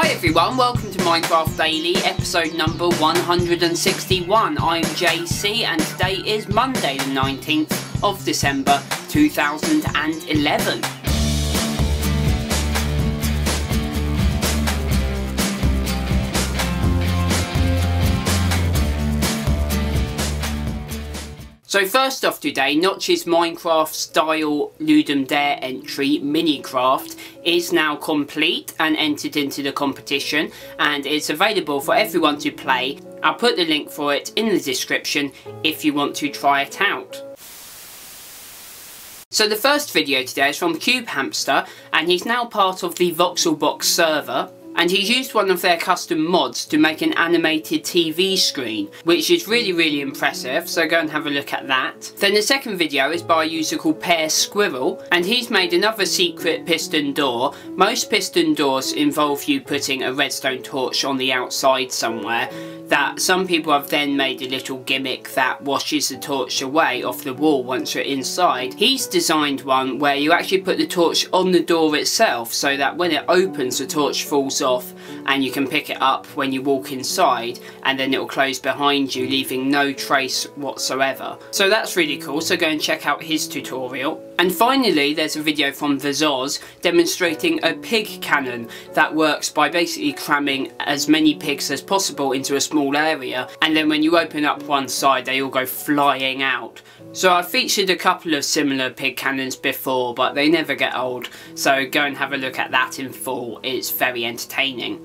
Hi everyone, welcome to Minecraft Daily, episode number 161. I'm JC and today is Monday the 19th of December 2011. So first off today, Notch's Minecraft style Ludum Dare entry, MiniCraft, is now complete and entered into the competition, and it's available for everyone to play. I'll put the link for it in the description if you want to try it out. So the first video today is from CubeHamster, and he's now part of the Voxelbox server. And he's used one of their custom mods to make an animated TV screen, which is really impressive, so go and have a look at that. Then the second video is by a user called Pear Squirrel, and he's made another secret piston door. Most piston doors involve you putting a redstone torch on the outside somewhere, that some people have then made a little gimmick that washes the torch away off the wall once you're inside. He's designed one where you actually put the torch on the door itself, so that when it opens the torch falls off and you can pick it up when you walk inside, and then it will close behind you, leaving no trace whatsoever. So that's really cool, so go and check out his tutorial. And finally, there's a video from Vizoz demonstrating a pig cannon that works by basically cramming as many pigs as possible into a small area, and then when you open up one side they all go flying out. So I've featured a couple of similar pig cannons before, but they never get old, so go and have a look at that in full, it's very entertaining.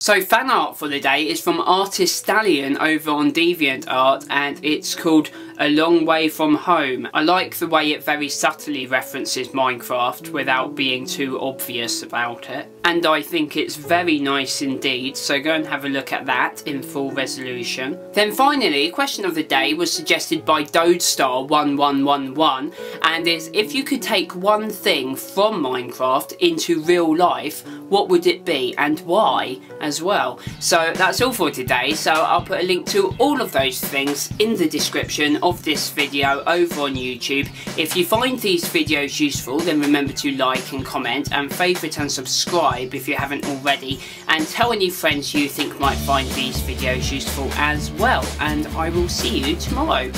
So fan art for the day is from Artist Stallion over on DeviantArt, and it's called A Long Way From Home. I like the way it very subtly references Minecraft without being too obvious about it. And I think it's very nice indeed, so go and have a look at that in full resolution. Then finally, question of the day was suggested by Dodestar1111, and is if you could take one thing from Minecraft into real life, what would it be and why as well? So that's all for today, so I'll put a link to all of those things in the description of this video over on YouTube. If you find these videos useful, then remember to like and comment and favourite and subscribe if you haven't already, and tell any friends you think might find these videos useful as well, and I will see you tomorrow.